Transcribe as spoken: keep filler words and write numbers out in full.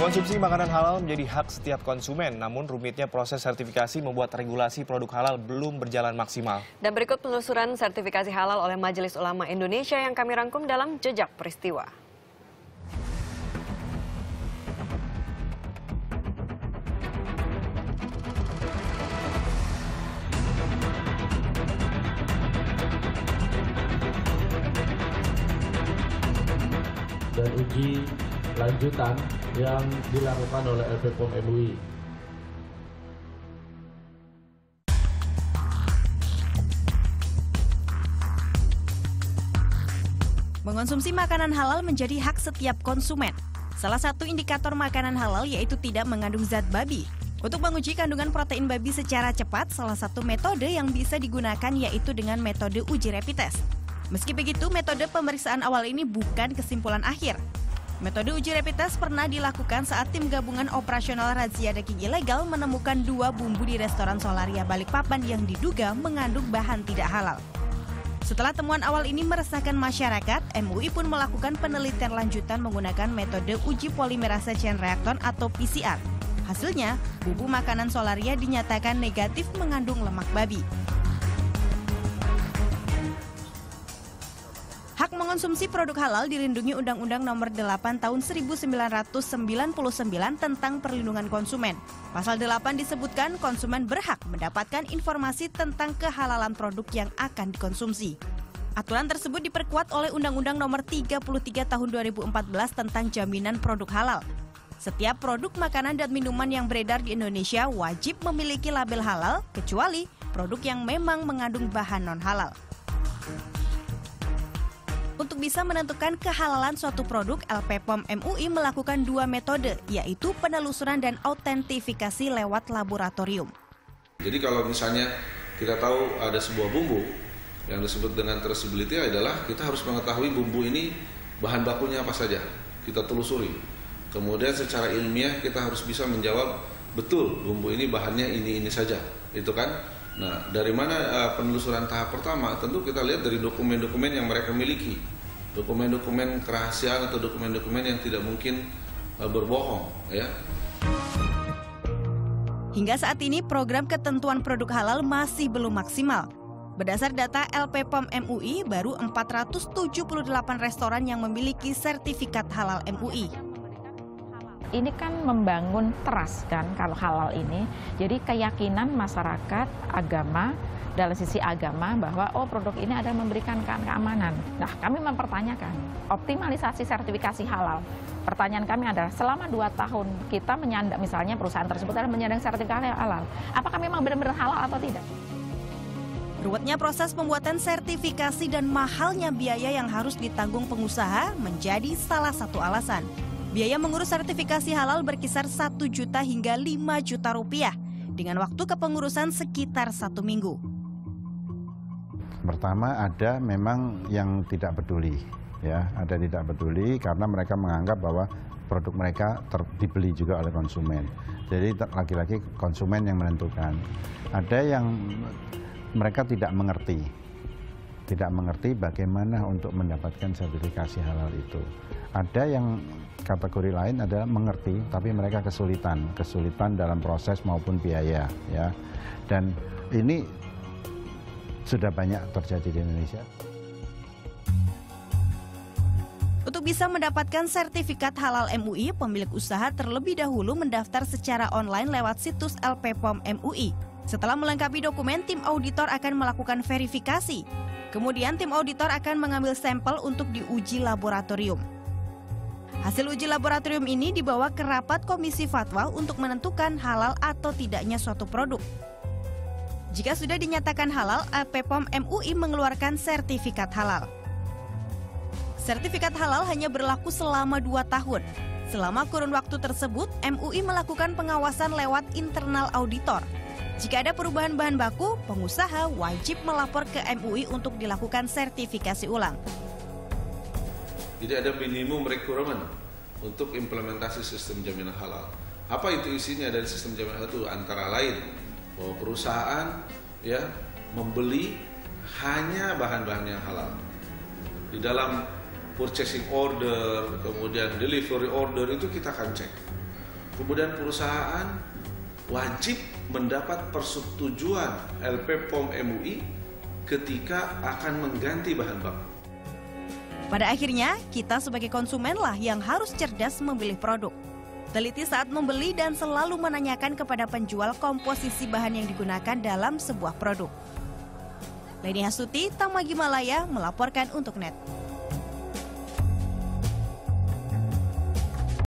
Mengonsumsi makanan halal menjadi hak setiap konsumen, namun rumitnya proses sertifikasi membuat regulasi produk halal belum berjalan maksimal. Dan berikut penelusuran sertifikasi halal oleh Majelis Ulama Indonesia yang kami rangkum dalam Jejak Peristiwa. Dan uji lanjutan yang dilakukan oleh L P P O M M U I. Mengonsumsi makanan halal menjadi hak setiap konsumen. Salah satu indikator makanan halal yaitu tidak mengandung zat babi. Untuk menguji kandungan protein babi secara cepat, salah satu metode yang bisa digunakan yaitu dengan metode uji rapid test. Meski begitu, metode pemeriksaan awal ini bukan kesimpulan akhir. Metode uji rapid test pernah dilakukan saat tim gabungan operasional razia daging ilegal menemukan dua bumbu di restoran Solaria Balikpapan yang diduga mengandung bahan tidak halal. Setelah temuan awal ini meresahkan masyarakat, M U I pun melakukan penelitian lanjutan menggunakan metode uji polimerase chain reaction atau P C R. Hasilnya, bumbu makanan Solaria dinyatakan negatif mengandung lemak babi. Hak mengonsumsi produk halal dilindungi Undang-Undang Nomor delapan Tahun seribu sembilan ratus sembilan puluh sembilan tentang Perlindungan Konsumen. Pasal delapan disebutkan konsumen berhak mendapatkan informasi tentang kehalalan produk yang akan dikonsumsi. Aturan tersebut diperkuat oleh Undang-Undang Nomor tiga puluh tiga Tahun dua ribu empat belas tentang Jaminan Produk Halal. Setiap produk makanan dan minuman yang beredar di Indonesia wajib memiliki label halal, kecuali produk yang memang mengandung bahan non-halal. Untuk bisa menentukan kehalalan suatu produk, L P P O M M U I melakukan dua metode, yaitu penelusuran dan autentifikasi lewat laboratorium. Jadi kalau misalnya kita tahu ada sebuah bumbu, yang disebut dengan traceability adalah kita harus mengetahui bumbu ini bahan bakunya apa saja, kita telusuri. Kemudian secara ilmiah kita harus bisa menjawab, betul bumbu ini bahannya ini-ini saja, itu kan. Nah, dari mana uh, penelusuran tahap pertama? Tentu kita lihat dari dokumen-dokumen yang mereka miliki. Dokumen-dokumen kerahasiaan atau dokumen-dokumen yang tidak mungkin uh, berbohong, ya. Hingga saat ini program ketentuan produk halal masih belum maksimal. Berdasar data L P P O M M U I, baru empat ratus tujuh puluh delapan restoran yang memiliki sertifikat halal M U I. Ini kan membangun trust kan kalau halal ini, jadi keyakinan masyarakat agama dalam sisi agama bahwa oh produk ini ada memberikan keamanan. Nah kami mempertanyakan optimalisasi sertifikasi halal. Pertanyaan kami adalah selama dua tahun kita menyandang, misalnya perusahaan tersebut adalah menyandang sertifikasi halal, apakah memang benar-benar halal atau tidak? Ruwetnya proses pembuatan sertifikasi dan mahalnya biaya yang harus ditanggung pengusaha menjadi salah satu alasan. Biaya mengurus sertifikasi halal berkisar satu juta hingga lima juta rupiah dengan waktu kepengurusan sekitar satu minggu. Pertama ada memang yang tidak peduli, ya ada tidak peduli karena mereka menganggap bahwa produk mereka dibeli juga oleh konsumen. Jadi lagi-lagi konsumen yang menentukan. Ada yang mereka tidak mengerti. tidak mengerti bagaimana untuk mendapatkan sertifikasi halal itu. Ada yang kategori lain adalah mengerti, tapi mereka kesulitan, kesulitan dalam proses maupun biaya, ya. Dan ini sudah banyak terjadi di Indonesia. Untuk bisa mendapatkan sertifikat halal M U I, pemilik usaha terlebih dahulu mendaftar secara online lewat situs L P P O M M U I. Setelah melengkapi dokumen, tim auditor akan melakukan verifikasi. Kemudian tim auditor akan mengambil sampel untuk diuji laboratorium. Hasil uji laboratorium ini dibawa ke rapat komisi fatwa untuk menentukan halal atau tidaknya suatu produk. Jika sudah dinyatakan halal, L P P O M M U I mengeluarkan sertifikat halal. Sertifikat halal hanya berlaku selama dua tahun. Selama kurun waktu tersebut, M U I melakukan pengawasan lewat internal auditor. Jika ada perubahan bahan baku, pengusaha wajib melapor ke M U I untuk dilakukan sertifikasi ulang. Jadi ada minimum requirement untuk implementasi sistem jaminan halal. Apa itu isinya dari sistem jaminan halal itu? Antara lain, bahwa perusahaan ya membeli hanya bahan-bahan yang halal. Di dalam purchasing order, kemudian delivery order itu kita akan cek. Kemudian perusahaan wajib mendapat persetujuan L P P O M M U I ketika akan mengganti bahan baku. Pada akhirnya, kita sebagai konsumenlah yang harus cerdas memilih produk. Teliti saat membeli dan selalu menanyakan kepada penjual komposisi bahan yang digunakan dalam sebuah produk. Leni Hastuti, Tamagimalaya, melaporkan untuk Net.